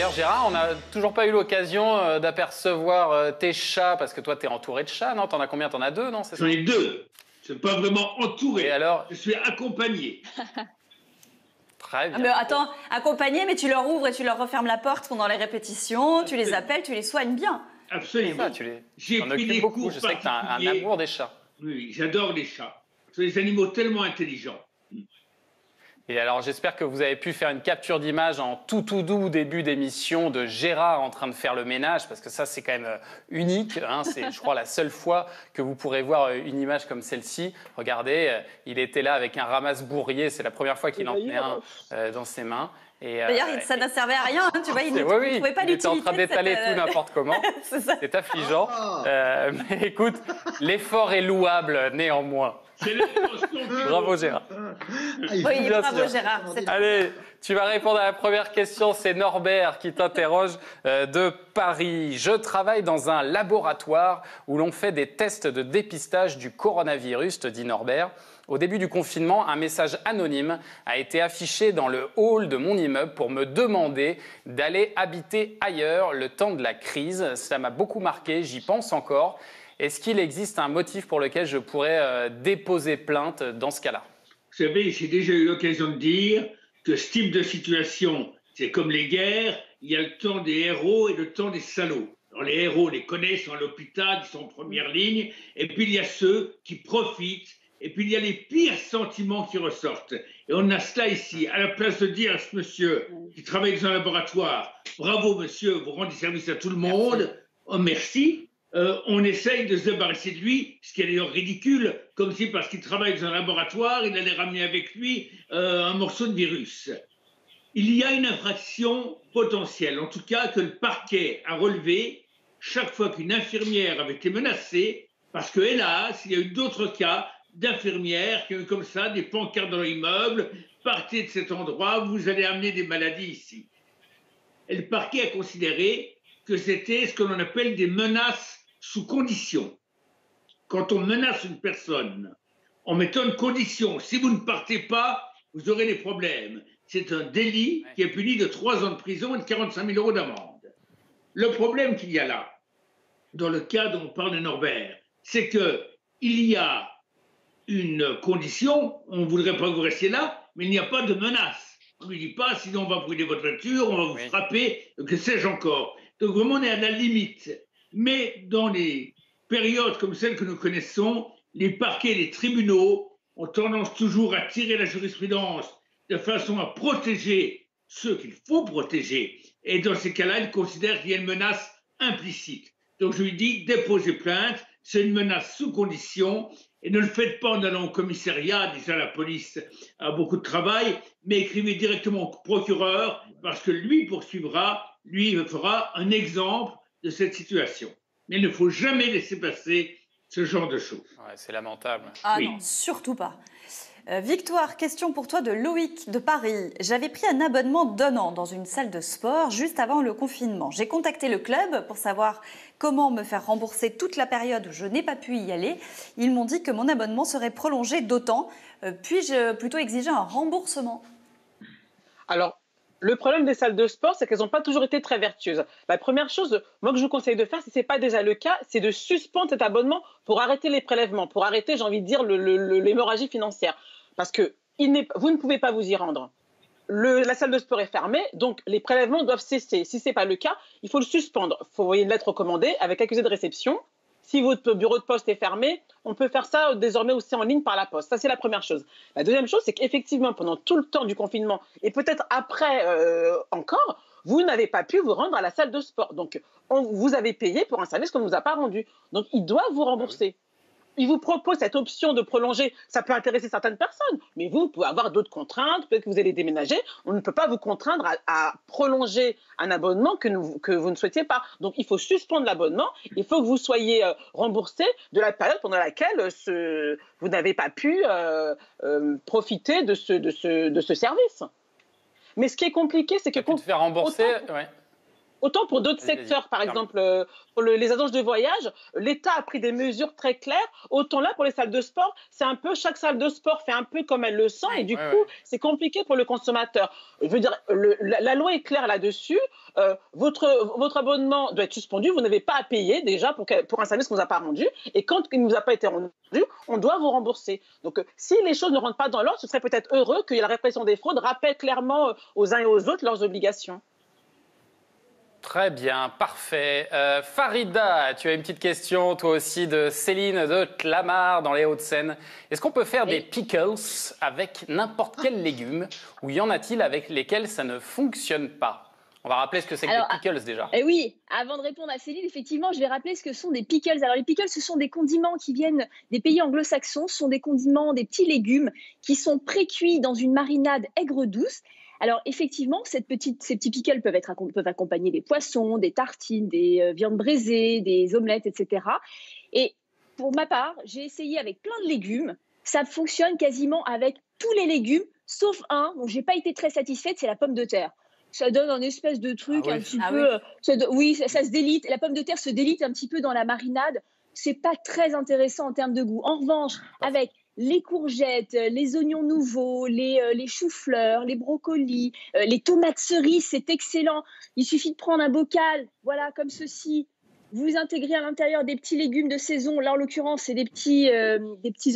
D'ailleurs, Gérard, on n'a toujours pas eu l'occasion d'apercevoir tes chats, parce que toi, tu es entouré de chats, non? T'en as combien? T'en as deux, non? J'en ai deux. Je ne suis pas vraiment entouré. Et alors... Je suis accompagné. Très bien. Mais attends, accompagné, mais tu leur ouvres et tu leur refermes la porte pendant les répétitions, tu les appelles, tu les soignes bien. Absolument. J'ai pris des cours beaucoup. Je sais que tu as un amour des chats. Oui, j'adore les chats. Ce sont des animaux tellement intelligents. Et alors, j'espère que vous avez pu faire une capture d'image en tout doux début d'émission de Gérard en train de faire le ménage, parce que ça, c'est quand même unique. Hein. C'est, je crois, la seule fois que vous pourrez voir une image comme celle-ci. Regardez, il était là avec un ramasse-bourrier. C'est la première fois qu'il en tenait un dans ses mains. D'ailleurs, ça n'a servi à rien, hein, tu vois, il ne pouvait pas l'utiliser. Il était en train d'étaler tout n'importe comment, c'est affligeant. Mais écoute, l'effort est louable néanmoins. Bravo Gérard. Oui, bravo Gérard. Allez, tu vas répondre à la première question, c'est Norbert qui t'interroge de Paris. Je travaille dans un laboratoire où l'on fait des tests de dépistage du coronavirus, te dit Norbert. Au début du confinement, un message anonyme a été affiché dans le hall de mon immeuble pour me demander d'aller habiter ailleurs le temps de la crise. Ça m'a beaucoup marqué, j'y pense encore. Est-ce qu'il existe un motif pour lequel je pourrais déposer plainte dans ce cas-là? Vous savez, j'ai déjà eu l'occasion de dire que ce type de situation, c'est comme les guerres, il y a le temps des héros et le temps des salauds. Alors les héros, on les connaît, sont à l'hôpital, ils sont en première ligne, et puis il y a ceux qui profitent. Et puis, il y a les pires sentiments qui ressortent. Et on a cela ici. À la place de dire à ce monsieur qui travaille dans un laboratoire, « Bravo, monsieur, vous rendez service à tout le monde. » « Oh, merci. » On essaye de se débarrasser de lui, ce qui est d'ailleurs ridicule, comme si parce qu'il travaille dans un laboratoire, il allait ramener avec lui un morceau de virus. Il y a une infraction potentielle, en tout cas que le parquet a relevée chaque fois qu'une infirmière avait été menacée, parce que, hélas, il y a eu d'autres cas d'infirmières qui ont eu comme ça des pancartes dans leur immeuble, partez de cet endroit, vous allez amener des maladies ici. Et le parquet a considéré que c'était ce que l'on appelle des menaces sous condition. Quand on menace une personne en mettant une condition, si vous ne partez pas, vous aurez des problèmes. C'est un délit qui est puni de 3 ans de prison et de 45 000 € d'amende. Le problème qu'il y a là, dans le cas dont on parle de Norbert, c'est que il y a une condition, on ne voudrait pas que vous restiez là, mais il n'y a pas de menace. On ne lui dit pas, sinon on va brûler votre voiture, on va vous frapper, que sais-je encore. Donc vraiment, on est à la limite. Mais dans les périodes comme celles que nous connaissons, les parquets et les tribunaux ont tendance toujours à tirer la jurisprudence de façon à protéger ceux qu'il faut protéger. Et dans ces cas-là, ils considèrent qu'il y a une menace implicite. Donc je lui dis, déposez plainte, c'est une menace sous condition. Et ne le faites pas en allant au commissariat, déjà la police a beaucoup de travail, mais écrivez directement au procureur, parce que lui poursuivra, lui fera un exemple de cette situation. Mais il ne faut jamais laisser passer ce genre de choses. Ouais, c'est lamentable. Ah oui. Non, surtout pas. Victoire, question pour toi de Loïc de Paris. J'avais pris un abonnement d'un an dans une salle de sport juste avant le confinement. J'ai contacté le club pour savoir comment me faire rembourser toute la période où je n'ai pas pu y aller. Ils m'ont dit que mon abonnement serait prolongé d'autant. Puis-je plutôt exiger un remboursement? Alors, le problème des salles de sport, c'est qu'elles n'ont pas toujours été très vertueuses. La première chose, moi, que je vous conseille de faire, si ce n'est pas déjà le cas, c'est de suspendre cet abonnement pour arrêter les prélèvements, pour arrêter, j'ai envie de dire, l'hémorragie financière. Parce que vous ne pouvez pas vous y rendre. La salle de sport est fermée, donc les prélèvements doivent cesser. Si ce n'est pas le cas, il faut le suspendre. Il faut envoyer une lettre recommandée avec accusé de réception. Si votre bureau de poste est fermé, on peut faire ça désormais aussi en ligne par la poste. Ça, c'est la première chose. La deuxième chose, c'est qu'effectivement, pendant tout le temps du confinement et peut-être après encore, vous n'avez pas pu vous rendre à la salle de sport. Donc, vous avez payé pour un service qu'on ne vous a pas rendu. Donc, ils doivent vous rembourser. Ils vous proposent cette option de prolonger. Ça peut intéresser certaines personnes, mais vous pouvez avoir d'autres contraintes. Peut-être que vous allez déménager. On ne peut pas vous contraindre à prolonger un abonnement que vous ne souhaitiez pas. Donc, il faut suspendre l'abonnement. Il faut que vous soyez remboursé de la période pendant laquelle vous n'avez pas pu profiter de ce service. Mais ce qui est compliqué, c'est que... Pour te faire rembourser... Autant pour d'autres secteurs, par exemple, pour les agences de voyage, l'État a pris des mesures très claires. Autant là, pour les salles de sport, c'est un peu, chaque salle de sport fait un peu comme elle le sent, et du coup, c'est compliqué pour le consommateur. Je veux dire, la loi est claire là-dessus. Votre abonnement doit être suspendu. Vous n'avez pas à payer déjà pour un service qu'on ne vous a pas rendu. Et quand il ne vous a pas été rendu, on doit vous rembourser. Donc, si les choses ne rentrent pas dans l'ordre, ce serait peut-être heureux que la répression des fraudes rappelle clairement aux uns et aux autres leurs obligations. Très bien, parfait. Farida, tu as une petite question, toi aussi, de Céline de Tlamar, dans les Hauts-de-Seine. Est-ce qu'on peut faire des pickles avec n'importe quel légume, ou y en a-t-il avec lesquels ça ne fonctionne pas? On va rappeler ce que c'est que des pickles déjà. Et oui, avant de répondre à Céline, effectivement, je vais rappeler ce que sont des pickles. Alors les pickles, ce sont des condiments qui viennent des pays anglo-saxons, ce sont des condiments, des petits légumes qui sont pré-cuits dans une marinade aigre-douce. Alors effectivement, ces petits pickles peuvent accompagner des poissons, des tartines, des viandes braisées, des omelettes, etc. Et pour ma part, j'ai essayé avec plein de légumes. Ça fonctionne quasiment avec tous les légumes, sauf un dont je n'ai pas été très satisfaite, c'est la pomme de terre. Ça donne un espèce de truc un petit peu... Ça se délite. La pomme de terre se délite un petit peu dans la marinade. C'est pas très intéressant en termes de goût. En revanche, avec les courgettes, les oignons nouveaux, les choux-fleurs, les brocolis, les tomates cerises, c'est excellent. Il suffit de prendre un bocal, voilà, comme ceci. Vous intégrez à l'intérieur des petits légumes de saison. Là, en l'occurrence, c'est des petits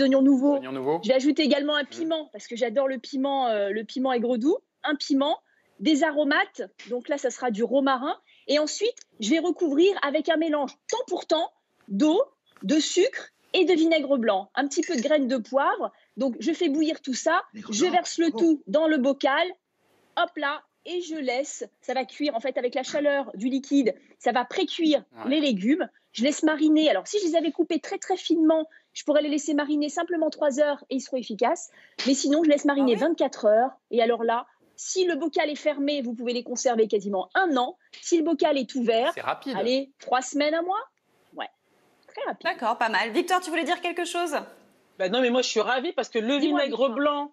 oignons nouveaux. Je vais ajouter également un piment, parce que j'adore le piment aigre-doux. Un piment. Des aromates, donc là, ça sera du romarin. Et ensuite, je vais recouvrir avec un mélange temps pour temps d'eau, de sucre et de vinaigre blanc. Un petit peu de graines de poivre. Donc, je fais bouillir tout ça. Je verse le tout dans le bocal. Hop là, et je laisse. Ça va cuire, en fait, avec la chaleur du liquide. Ça va pré-cuire les légumes. Je laisse mariner. Alors, si je les avais coupés très, très finement, je pourrais les laisser mariner simplement 3 heures et ils seront efficaces. Mais sinon, je laisse mariner 24 heures. Et alors là... Si le bocal est fermé, vous pouvez les conserver quasiment 1 an. Si le bocal est ouvert, c'est rapide. Allez, 3 semaines, 1 mois. Ouais, très rapide. D'accord, pas mal. Victor, tu voulais dire quelque chose? Ben non, mais moi, je suis ravie parce que le vinaigre blanc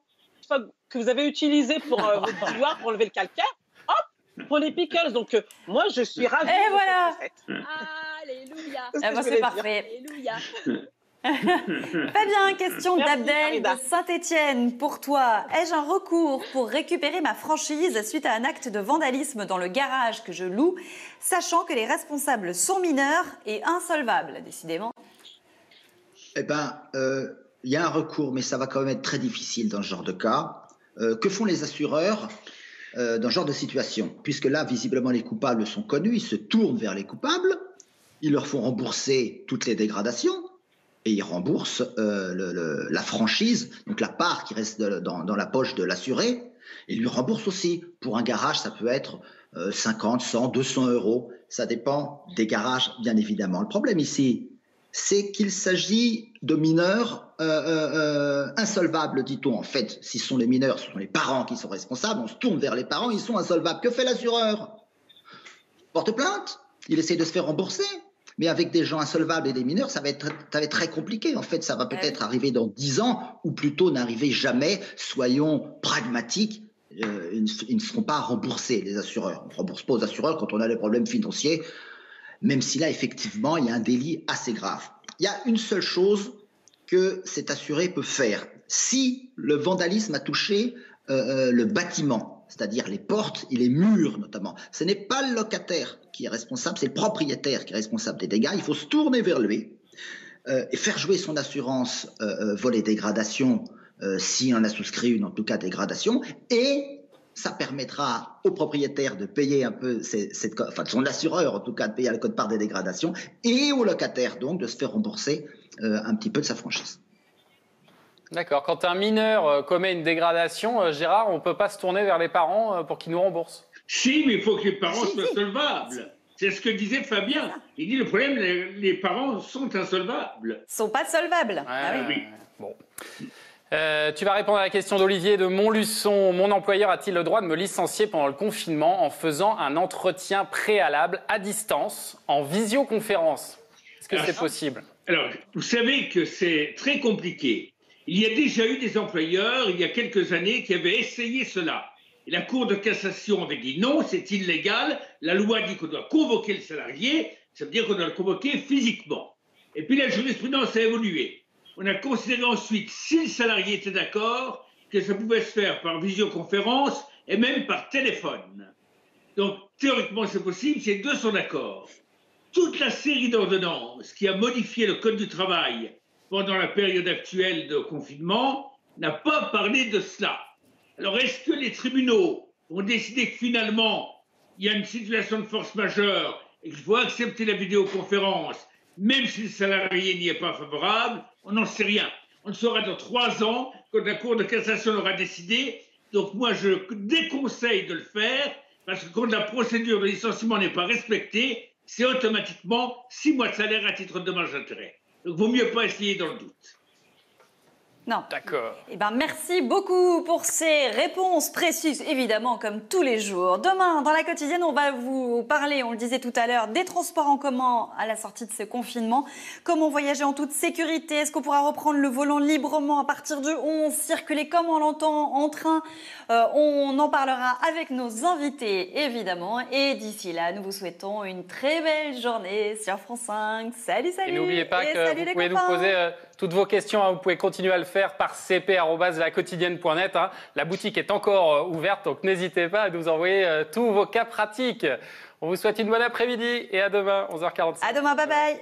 que vous avez utilisé pour votre bouilloire pour enlever le calcaire, hop, pour les pickles. Donc, moi, je suis ravie. Et voilà. Alléluia. C'est parfait. Alléluia. Fabien, question d'Abdel de Saint-Etienne pour toi. Ai-je un recours pour récupérer ma franchise suite à un acte de vandalisme dans le garage que je loue, sachant que les responsables sont mineurs et insolvables, décidément? Eh bien, il y a un recours, mais ça va quand même être très difficile dans ce genre de cas. Que font les assureurs dans ce genre de situation? Puisque là, visiblement, les coupables sont connus, ils se tournent vers les coupables, ils leur font rembourser toutes les dégradations. Et ils remboursent la franchise, donc la part qui reste dans la poche de l'assuré, et lui rembourse aussi. Pour un garage, ça peut être 50, 100, 200 euros. Ça dépend des garages, bien évidemment. Le problème ici, c'est qu'il s'agit de mineurs insolvables, dit-on. En fait, si ce sont les mineurs, ce sont les parents qui sont responsables. On se tourne vers les parents, ils sont insolvables. Que fait l'assureur? Porte plainte. Il essaie de se faire rembourser. Mais avec des gens insolvables et des mineurs, ça va être très compliqué. En fait, ça va peut-être arriver dans 10 ans, ou plutôt n'arriver jamais. Soyons pragmatiques, ils ne seront pas remboursés, les assureurs. On ne rembourse pas aux assureurs quand on a des problèmes financiers, même si là, effectivement, il y a un délit assez grave. Il y a une seule chose que cet assuré peut faire. Si le vandalisme a touché le bâtiment, c'est-à-dire les portes et les murs notamment. Ce n'est pas le locataire qui est responsable, c'est le propriétaire qui est responsable des dégâts. Il faut se tourner vers lui et faire jouer son assurance vol et dégradation, si on a souscrit une, en tout cas dégradation, et ça permettra au propriétaire de payer un peu, son assureur en tout cas, de payer la quote-part des dégradations, et au locataire donc de se faire rembourser un petit peu de sa franchise. D'accord. Quand un mineur commet une dégradation, Gérard, on ne peut pas se tourner vers les parents pour qu'ils nous remboursent? Si, mais il faut que les parents soient solvables. C'est ce que disait Fabien. Il dit le problème, les parents sont insolvables. Ils ne sont pas solvables. Ouais, oui. Bon. Tu vas répondre à la question d'Olivier de Montluçon. Mon employeur a-t-il le droit de me licencier pendant le confinement en faisant un entretien préalable à distance, en visioconférence? Est-ce que c'est possible? Alors, vous savez que c'est très compliqué. Il y a déjà eu des employeurs, il y a quelques années, qui avaient essayé cela. La Cour de cassation avait dit non, c'est illégal. La loi dit qu'on doit convoquer le salarié. Ça veut dire qu'on doit le convoquer physiquement. Et puis la jurisprudence a évolué. On a considéré ensuite, si le salarié était d'accord, que ça pouvait se faire par visioconférence et même par téléphone. Donc théoriquement c'est possible, c'est de son accord. Toute la série d'ordonnances qui a modifié le Code du travail pendant la période actuelle de confinement n'a pas parlé de cela. Alors est-ce que les tribunaux ont décidé que finalement il y a une situation de force majeure et qu'il faut accepter la vidéoconférence, même si le salarié n'y est pas favorable? On n'en sait rien. On le saura dans 3 ans, quand la Cour de cassation l'aura décidé. Donc moi, je déconseille de le faire, parce que quand la procédure de licenciement n'est pas respectée, c'est automatiquement 6 mois de salaire à titre de dommages d'intérêt. Donc vaut mieux pas essayer dans le doute. Non. D'accord. Eh ben, merci beaucoup pour ces réponses précises, évidemment, comme tous les jours. Demain, dans La Quotidienne, on va vous parler, on le disait tout à l'heure, des transports en commun à la sortie de ce confinement. Comment voyager en toute sécurité? Est-ce qu'on pourra reprendre le volant librement à partir du 11? Circuler comme on l'entend, en train? On en parlera avec nos invités, évidemment. Et d'ici là, nous vous souhaitons une très belle journée sur France 5. Salut, salut. Et n'oubliez pas que vous pouvez nous poser toutes vos questions. Hein. Vous pouvez continuer à le faire par cp@laquotidienne.net. Hein. La boutique est encore ouverte, donc n'hésitez pas à nous envoyer tous vos cas pratiques. On vous souhaite une bonne après-midi et à demain, 11h45. À demain, bye bye.